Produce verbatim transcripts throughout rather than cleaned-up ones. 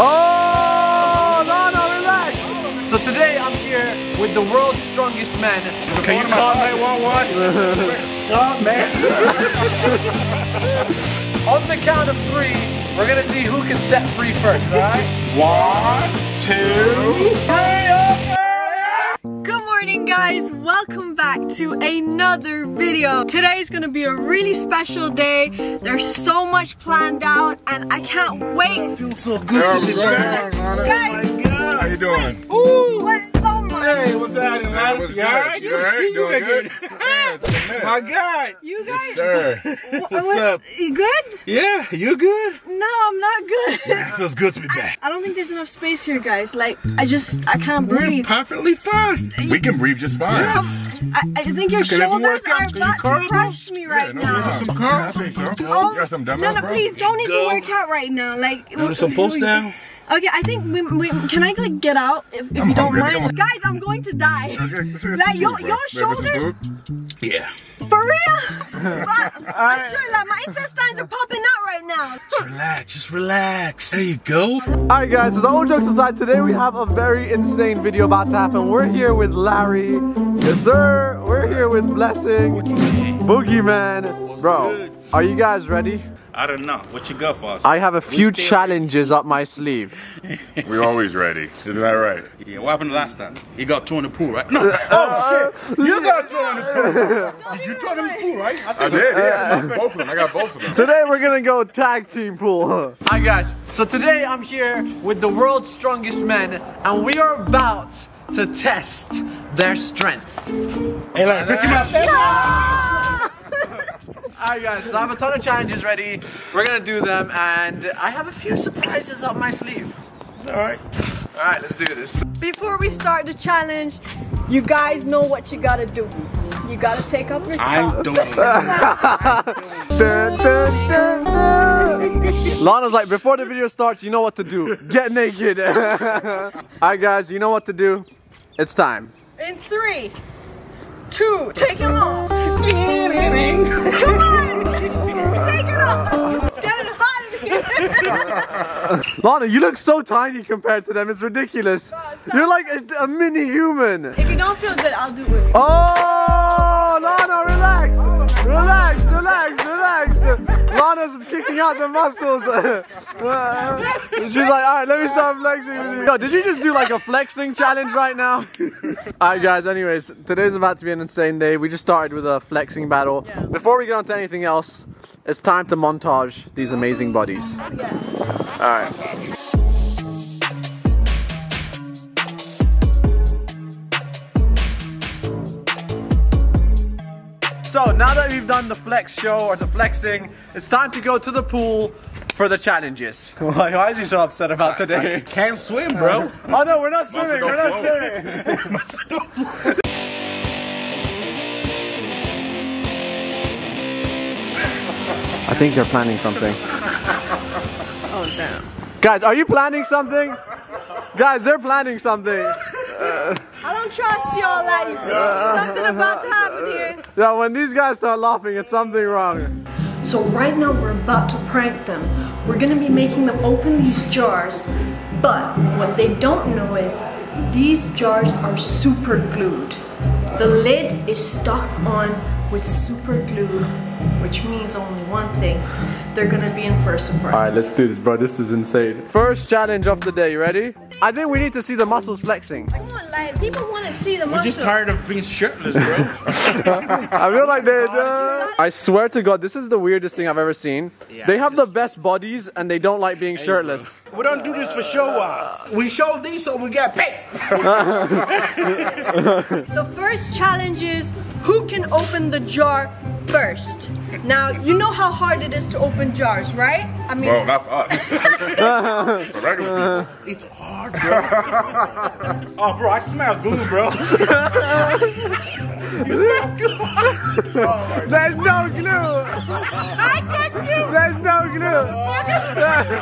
Oh, Lana, relax. So today I'm here with the world's strongest man. Can you call nine one one? Oh, man. On the count of three, we're gonna see who can set free first, all right? One, two, three, open! Guys, welcome back to another video. Today is gonna be a really special day. There's so much planned out and I can't wait. I feel so good. Yeah, this right. Guys, oh my God. How you doing? Ooh, what's going on? Hey, what's happening, man? You alright? You alright? You doing good? My God. You guys? Yes, sir. What's what, up? You good? Yeah, you good? No, I'm not good. Yeah, it feels good to be back. I, I don't think there's enough space here, guys. Like, I just, I can't We're breathe. perfectly fine. We can breathe just fine. Yeah. I, I think your okay, shoulders you out, are about you to crush me right yeah, no, now. Some curls. Oh, got some dumbbells, no, no, please bro. don't need Go. to work out right now. Like, no, some pulse down. Okay, I think we, we can I like get out if, if you don't hungry. mind, guys. I'm going to die. Okay, like your your shoulders. Yeah. For real? I, I'm sure like my intestines are popping out right now. Just relax, just relax. There you go. Alright guys, so all jokes aside, today we have a very insane video about to happen. We're here with Larry. Yes sir. We're here with Blessing. Boogieman. Bro, are you guys ready? I don't know. What you got for us? I have a few challenges up my sleeve. We're always ready. Isn't that right? Yeah, what happened last time? He got thrown in the pool, right? No! Uh, oh, uh, shit! You got thrown in the pool! Did you throw him in the pool, right? I, I did, yeah. Uh, I, both of them. I got both of them. Today we're gonna go tag team pool. Hi guys, so today I'm here with the world's strongest men, and we are about to test their strength. Hey, Larry, pick him up! Yeah! Alright guys, so I have a ton of challenges ready. We're gonna do them, and I have a few surprises up my sleeve. Alright. Alright, let's do this. Before we start the challenge, you guys know what you gotta do. You gotta take off your top. I don't. Lana's like, before the video starts, you know what to do. Get naked. Alright guys, you know what to do. It's time. In three, two, take them off. Come on! Take it off! It's getting hot in here! Lana, you look so tiny compared to them, it's ridiculous. No, it's You're like a, a mini human. If you don't feel good, I'll do it. Oh, Lana, relax! Relax, relax, relax! Lana's kicking out the muscles. She's like, alright, let me start flexing with you. Yo, did you just do like a flexing challenge right now? Alright guys, anyways, today's about to be an insane day. We just started with a flexing battle. Yeah. Before we get on to anything else, it's time to montage these amazing bodies. Yeah. Alright. So now that we've done the flex show or the flexing, it's time to go to the pool for the challenges. Why, why is he so upset about today? I can't swim, bro. Oh no, we're not swimming, we're not swimming. I think they're planning something. Oh damn. Guys, are you planning something? Guys, they're planning something. Uh, I don't trust y'all like uh, something about to happen here. Yeah, when these guys start laughing, it's something wrong. So right now we're about to prank them. We're gonna be making them open these jars, but what they don't know is these jars are super glued. The lid is stuck on with super glue, which means only one thing. They're gonna be in for a surprise. Alright, let's do this, bro. This is insane. First challenge of the day, you ready? I think we need to see the muscles flexing. Come on, like, people want to see the muscles. We're just tired of being shirtless, bro. I feel like they do. I swear to God, this is the weirdest thing I've ever seen. Yeah, they have just... the best bodies and they don't like being hey, shirtless. Bro. We don't do this for show off. We show these so we get paid. The first challenge is who can open the jar first. Now, you know how hard it is to open jars, right? I mean, well, not for us. For regular people. It's hard, bro. Oh, bro, I smell glue, bro. You smell glue. Oh, there's no glue. I got you. There's no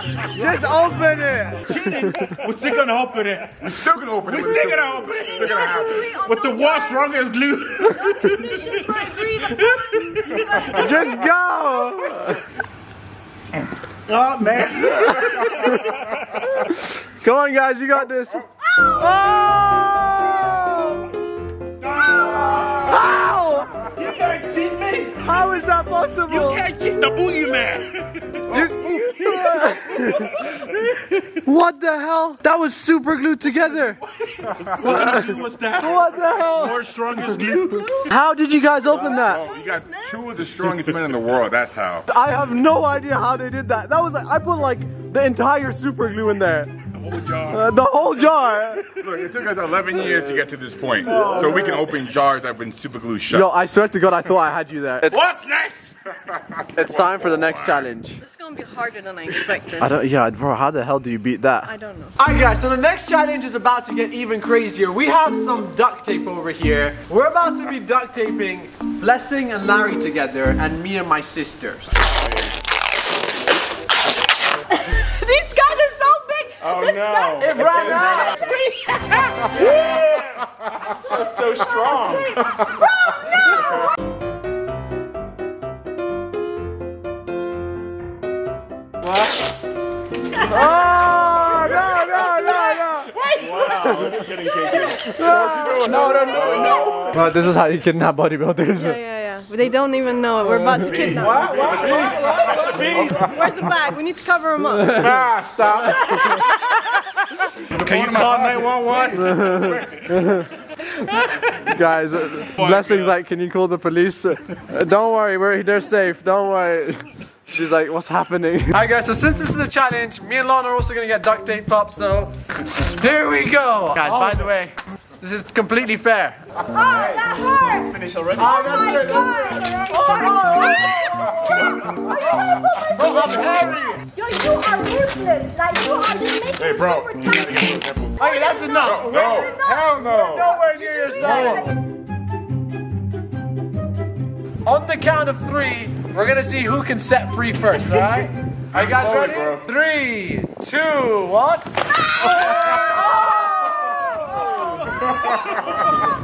glue. Just open it. Cheating. We're still gonna open it. We're still gonna open it. We're still gonna open it. We're gonna open it. What the what's wrong is glue. No conditions might breathe upon. Just go! Oh, man. Come on, guys. You got this. Oh! Oh! Oh! Oh! You can't cheat me. How is that possible? You can't cheat the Boogeyman. What the hell? That was super glued together. What's that? What the hell? More strongest glue. How did you guys open that? Oh, you got two of the strongest men in the world. That's how. I have no idea how they did that. That was like I put like the entire super glue in there. The whole jar. Uh, the whole jar. Look, it took us eleven years to get to this point, oh, so we can open jars that've been super glue shut. Yo, I swear to God, I thought I had you there. It's What's next? It's time for the next challenge. This is gonna be harder than I expected. I don't, yeah, bro, how the hell do you beat that? I don't know. Alright guys, so the next challenge is about to get even crazier. We have some duct tape over here. We're about to be duct taping Blessing and Larry together, and me and my sisters. These guys are so big! Oh the no! It ran out! That's so strong! Bro, no! What? Oh, no, no, no, no! Wait! Wow, this is getting kinky. No, no, no, no, no! Bro, this is how you kidnap bodybuilders. Yeah, yeah, yeah. They don't even know it. We're about to kidnap them. What? What? What? What? What's a bead? Where's the bag? We need to cover him up. Ah, stop. Can you call nine one one? Guys, uh, Blessing's like, can you call the police? Uh, don't worry, we're, they're safe, don't worry. She's like, what's happening? Alright guys, so since this is a challenge, me and Lana are also gonna get duct taped up, so here we go! Guys, oh. By the way, this is completely fair. Oh, that hurt! It's finished already. Oh, oh my God! God. Oh, oh, oh, Harry! Yo, you are ruthless. Like, you are just making hey, bro. Super tight. Okay, that's enough. No, no. Hell no! You're nowhere near your size. On the count of three, we're gonna see who can set free first, alright? Are you guys ready? Bro. Three, two, one. Oh!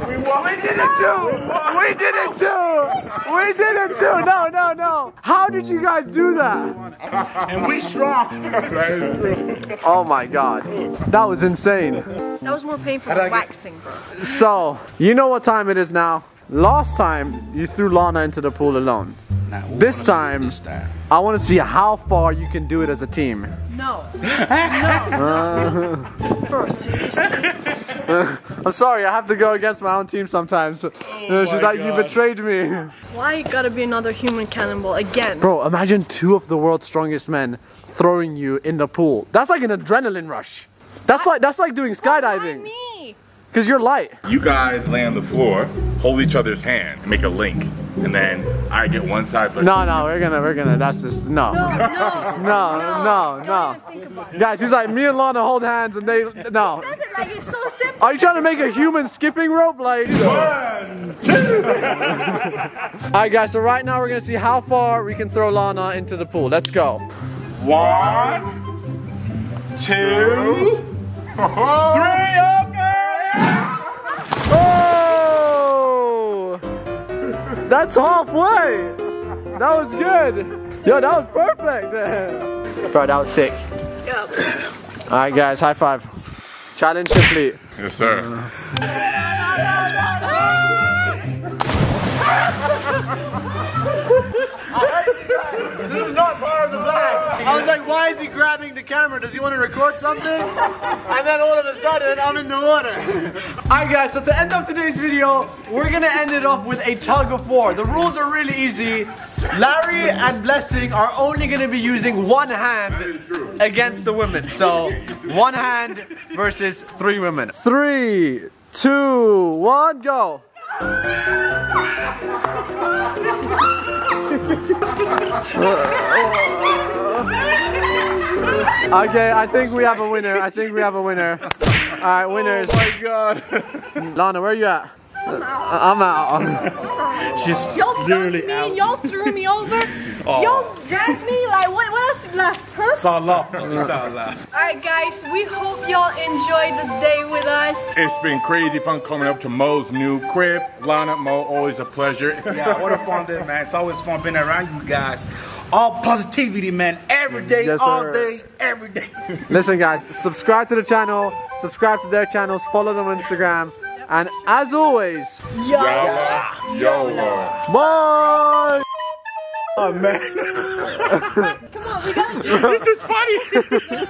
We won. We did it too! We did it too! We did it too! No, no, no! How did you guys do that? And we strong! Oh my God. That was insane. That was more painful than waxing, bro. So, you know what time it is now. Last time, you threw Lana into the pool alone. Now, this time, this I want to see how far you can do it as a team. No. No. Uh, bro, seriously. I'm sorry, I have to go against my own team sometimes. Oh uh, she's like, God. You betrayed me. Why you gotta be another human cannonball again? Bro, imagine two of the world's strongest men throwing you in the pool. That's like an adrenaline rush. That's I, like that's like doing skydiving. Why me? Because you're light. You guys lay on the floor, hold each other's hand, and make a link. And then I get one side. No, no, we're gonna, we're gonna. That's just no, no, no, no, no. Don't even think about it. Guys, he's like me and Lana hold hands, and they no. He says it like it's so simple. Are you trying to make a human skipping rope? Like one, two. All right, guys. So right now we're gonna see how far we can throw Lana into the pool. Let's go. One, two, three. Okay. That's halfway! That was good! Yo, that was perfect! Bro, that was sick. Yeah. Alright guys, high five. Challenge complete. Yes sir. This is not part of the plan. I was like, why is he grabbing the camera? Does he want to record something? And then all of a sudden, I'm in the water. Alright guys, so to end of today's video, we're gonna end it off with a tug of war. The rules are really easy. Larry and Blessing are only gonna be using one hand against the women. So, one hand versus three women. Three, two, one, go. Okay, I think we have a winner. I think we have a winner. Alright, winners. Oh my God. Lana, where are you at? I'm out. I'm out. She's y'all threw me and y'all threw me over. Oh. Y'all dragged me. Like, what, what else is left? Huh? It's all left. It's all left. Alright, guys, we hope y'all enjoyed the day with us. It's been crazy fun coming up to Mo's new crib. Lana, Mo, always a pleasure. Yeah, what a fun day, man. It's always fun being around you guys. All positivity, man. Every day, yes, all day, every day. Listen, guys, subscribe to the channel, subscribe to their channels, follow them on Instagram, and as always, YOLO! YOLO! Bye! Oh, man. Come on, we got you. This is funny.